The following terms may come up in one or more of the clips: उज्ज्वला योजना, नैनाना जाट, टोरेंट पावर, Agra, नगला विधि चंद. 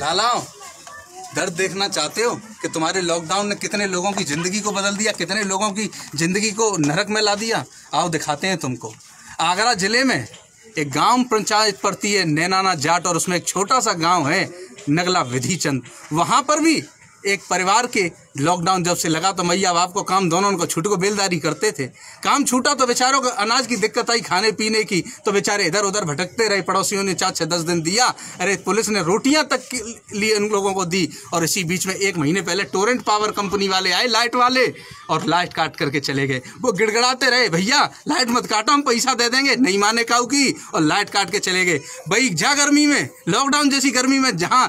लालाओं, दर्द देखना चाहते हो कि तुम्हारे लॉकडाउन ने कितने लोगों की ज़िंदगी को बदल दिया, कितने लोगों की ज़िंदगी को नरक में ला दिया? आओ दिखाते हैं तुमको। आगरा ज़िले में एक गांव पंचायत पड़ती है नैनाना जाट, और उसमें एक छोटा सा गांव है नगला विधि चंद। वहाँ पर भी एक परिवार के लॉकडाउन जब से लगा तो मैया बाप को काम दोनों को छूट को बेलदारी करते थे। काम छूटा तो बेचारों को अनाज की दिक्कत आई, खाने पीने की, तो बेचारे इधर उधर भटकते रहे। पड़ोसियों ने 4-6-10 दिन दिया, अरे पुलिस ने रोटियां तक के लिए उन लोगों को दी। और इसी बीच में 1 महीने पहले टोरेंट पावर कंपनी वाले आए, लाइट वाले, और लाइट काट करके चले गए। वो गिड़गड़ाते रहे, भैया लाइट मत काटो, हम पैसा दे देंगे। नहीं माने काऊ की, और लाइट काट के चले गए। भाई जा गर्मी में, लॉकडाउन जैसी गर्मी में, जहाँ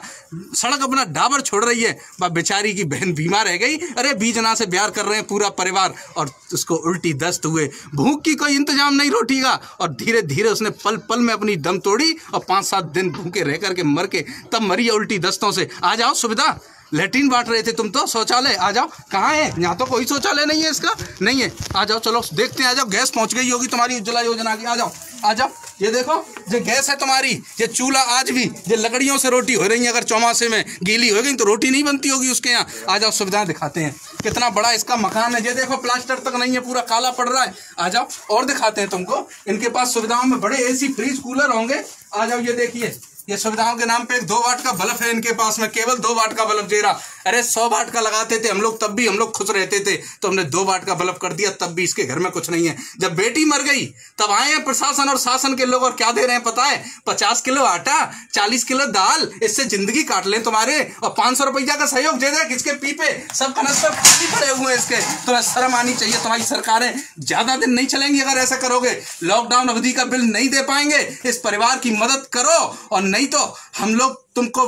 सड़क अपना डाबर छोड़ रही है, बेचारी की बहन बीमार रह गई। अरे बीजना से प्यार कर रहे हैं पूरा परिवार, और उसको उल्टी दस्त हुए, भूख की कोई इंतजाम नहीं रोटी का। और धीरे धीरे उसने पल पल में अपनी दम तोड़ी और 5-7 दिन भूखे रह करके मर के तब मरी उल्टी दस्तों से। आ जाओ सुविधा, लेट्रिन बांट रहे थे तुम तो, शौचालय आ जाओ। कहाँ है? यहाँ तो कोई शौचालय नहीं है, इसका नहीं है। आ जाओ, चलो देखते हैं। आ जाओ, गैस पहुँच गई होगी तुम्हारी उज्ज्वला योजना की। आ जाओ आ जाओ, ये देखो ये गैस है तुम्हारी, ये चूल्हा आज भी ये लकड़ियों से रोटी हो रही है। अगर चौमासे में गीली हो गई तो रोटी नहीं बनती होगी उसके यहाँ। आ जाओ, सुविधाएं दिखाते हैं। कितना बड़ा इसका मकान है, ये देखो प्लास्टर तक नहीं है, पूरा काला पड़ रहा है। आ जाओ और दिखाते हैं तुमको। इनके पास सुविधाओं में बड़े एसी, फ्रिज, कूलर होंगे। आ जाओ, ये देखिए, ये सुविधाओं के नाम पे एक 2 वाट का बल्ब है इनके पास में, केवल 2 वाट का बल्ब जेरा। अरे 100 वाट का लगाते थे हम लोग, तब भी हम लोग खुश रहते थे, तो हमने 2 वाट का बल्ब कर दिया, तब भी इसके घर में कुछ नहीं है। जब बेटी मर गई तब आए हैं प्रशासन और शासन के लोग, और क्या दे रहे हैं पता है? 50 किलो आटा, 40 किलो दाल, इससे जिंदगी काट लें तुम्हारे। और 500 रुपया का सहयोग दे रहे, किसके पीपे सब कनस्तर खाली पड़े हुए हैं इसके। तुम्हें शर्म आनी चाहिए, तुम्हारी सरकारें ज्यादा दिन नहीं चलेंगी अगर ऐसा करोगे। लॉकडाउन अवधि का बिल नहीं दे पाएंगे, इस परिवार की मदद करो, और नहीं तो हम लोग तुमको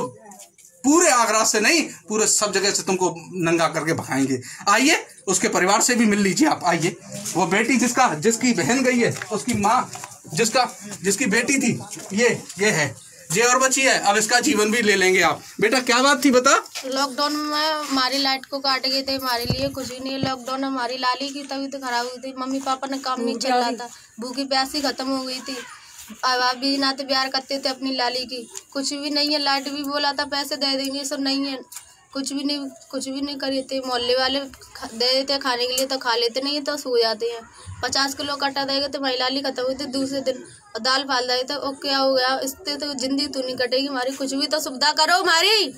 पूरे आगरा से नहीं, पूरे सब जगह से तुमको नंगा करके भगाएंगे। आइए, उसके परिवार से भी मिल लीजिए आप। आइए, वो बेटी जिसका जिसकी बहन गई है, उसकी माँ जिसकी बेटी थी, ये है, जे और बची है। अब इसका जीवन भी ले लेंगे आप। बेटा क्या बात थी बता? लॉकडाउन में हमारी लाइट को काट गए थे, हमारे लिए कुछ ही नहीं। लॉकडाउन हमारी लाली की तबीयत खराब हुई थी, मम्मी पापा ने काम नहीं चला था, भूखी प्यासी खत्म हो गई थी। अब भी ना तो प्यार करते थे अपनी लाली की, कुछ भी नहीं है। लाइट भी बोला था पैसे दे देंगे, सब नहीं है, कुछ भी नहीं करे थे। मोहल्ले वाले दे देते खाने के लिए, तो खा लेते, नहीं तो सो जाते हैं। 50 किलो काटा देगा तो भाई लाली खत्म हुई थी दूसरे दिन, और दाल फाल देते। ओ क्या हो गया इससे, तो जिंदगी तो नहीं कटेगी हमारी, कुछ भी तो सुविधा करो हमारी।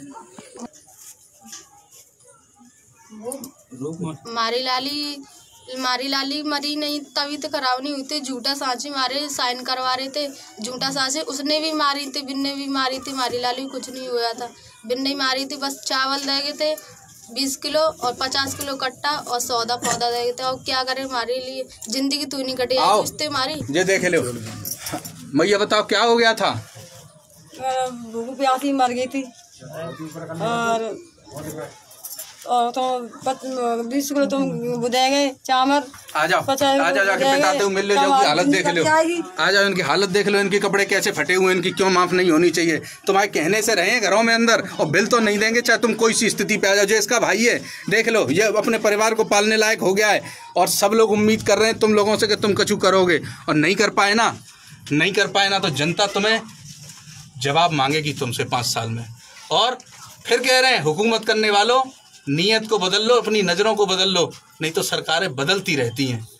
हमारी लाली मरी नहीं, तबीयत खराब नहीं हुई थी। झूठा सांची मारे, साइन करवा रहे थे झूठा सांचे, उसने भी मारी थी, बिन्ने भी मारी थी। हमारी लाली कुछ नहीं हुआ था, बिन्ने मारी थी। बस चावल दे गए थे 20 किलो और 50 किलो कट्टा, और सौदा पौधा दे गए थे। और क्या करें, हमारे लिए जिंदगी तो नहीं कटी उससे हमारी। ये देख लो मैया, बताओ क्या हो गया था? भूख प्यासी मर गई थी, और तो 20 किलो तुम बुझा गए चावल। आ जाओ, आ जाओ, जाके बताते हूँ, मिल ले जाओ। हालत देख लो, आ जाओ, इनकी हालत देख लो, इनके कपड़े कैसे फटे हुए, इनकी क्यों माफ नहीं होनी चाहिए? तुम्हारे कहने से रहे घरों में अंदर, और बिल तो नहीं देंगे, चाहे तुम कोई सी स्थिति पे आ जाओ। जो इसका भाई है, देख लो, ये अपने परिवार को पालने लायक हो गया है, और सब लोग उम्मीद कर रहे हैं तुम लोगों से कि तुम कुछ करोगे, और नहीं कर पाए ना, नहीं कर पाए ना, तो जनता तुम्हें जवाब मांगेगी तुमसे 5 साल में। और फिर कह रहे हैं हुकूमत करने वालों, नीयत को बदल लो, अपनी नज़रों को बदल लो, नहीं तो सरकारें बदलती रहती हैं।